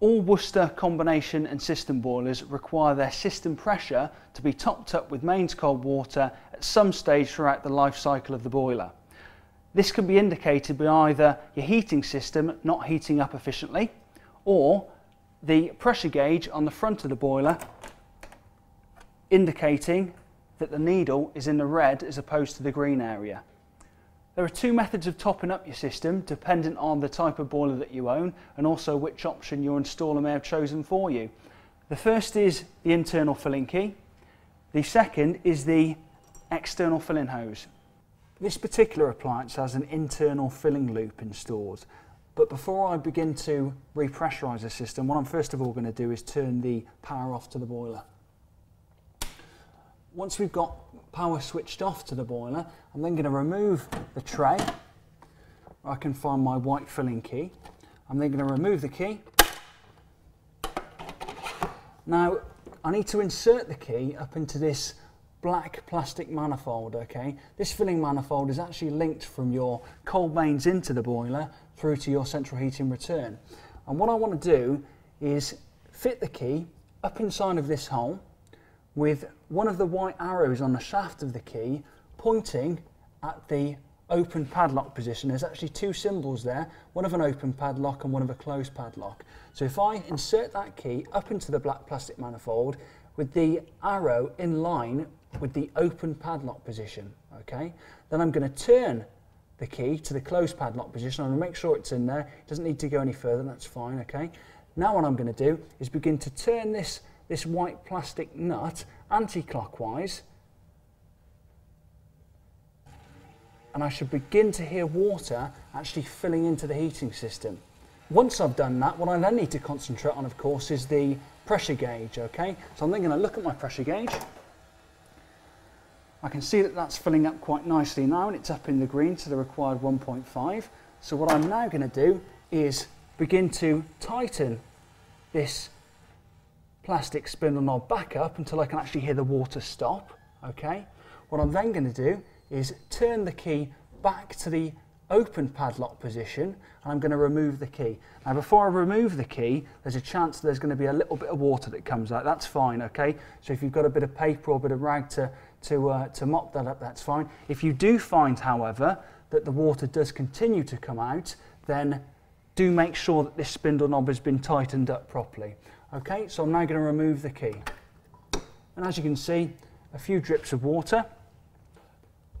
All Worcester combination and cistern boilers require their cistern pressure to be topped up with mains cold water at some stage throughout the life cycle of the boiler. This can be indicated by either your heating system not heating up efficiently, or the pressure gauge on the front of the boiler indicating that the needle is in the red as opposed to the green area. There are two methods of topping up your system dependent on the type of boiler that you own and also which option your installer may have chosen for you. The first is the internal filling key. The second is the external filling hose. This particular appliance has an internal filling loop installed, but before I begin to repressurise the system, what I'm first of all going to do is turn the power off to the boiler. Once we've got power switched off to the boiler, I'm then going to remove the tray. I can find my white filling key. I'm then going to remove the key. Now I need to insert the key up into this black plastic manifold, okay? This filling manifold is actually linked from your cold mains into the boiler through to your central heating return. And what I want to do is fit the key up inside of this hole with one of the white arrows on the shaft of the key pointing at the open padlock position. There's actually two symbols there, one of an open padlock and one of a closed padlock. So if I insert that key up into the black plastic manifold with the arrow in line with the open padlock position, okay, then I'm going to turn the key to the closed padlock position. I'm going to make sure it's in there. It doesn't need to go any further, that's fine, okay. Now what I'm going to do is begin to turn this white plastic nut anti-clockwise, and I should begin to hear water actually filling into the heating system. Once I've done that, what I then need to concentrate on, of course, is the pressure gauge, okay? So I'm then going to look at my pressure gauge. I can see that that's filling up quite nicely now, and it's up in the green to the required 1.5. So what I'm now going to do is begin to tighten this plastic spindle knob back up until I can actually hear the water stop, okay? What I'm then going to do is turn the key back to the open padlock position, and I'm going to remove the key. Now before I remove the key, there's a chance there's going to be a little bit of water that comes out. That's fine, okay? So if you've got a bit of paper or a bit of rag to mop that up, that's fine. If you do find, however, that the water does continue to come out, then do make sure that this spindle knob has been tightened up properly. Okay, so I'm now going to remove the key. And as you can see, a few drips of water.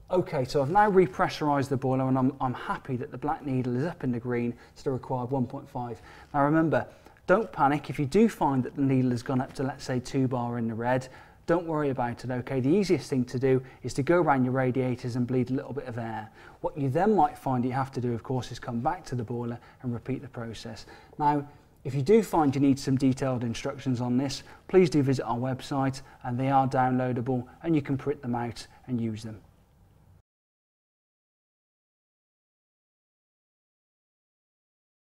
Okay, so I've now repressurised the boiler, and I'm happy that the black needle is up in the green to the required 1.5. Now remember, don't panic if you do find that the needle has gone up to, let's say, 2 bar in the red. Don't worry about it, okay? The easiest thing to do is to go around your radiators and bleed a little bit of air. What you then might find you have to do, of course, is come back to the boiler and repeat the process. Now, if you do find you need some detailed instructions on this, please do visit our website, and they are downloadable and you can print them out and use them.